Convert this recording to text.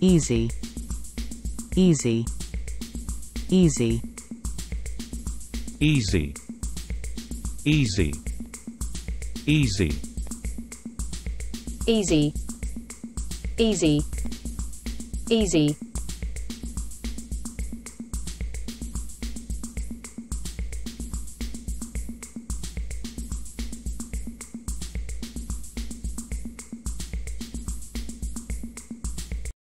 easy, easy, easy, easy, easy, easy, easy, easy, easy.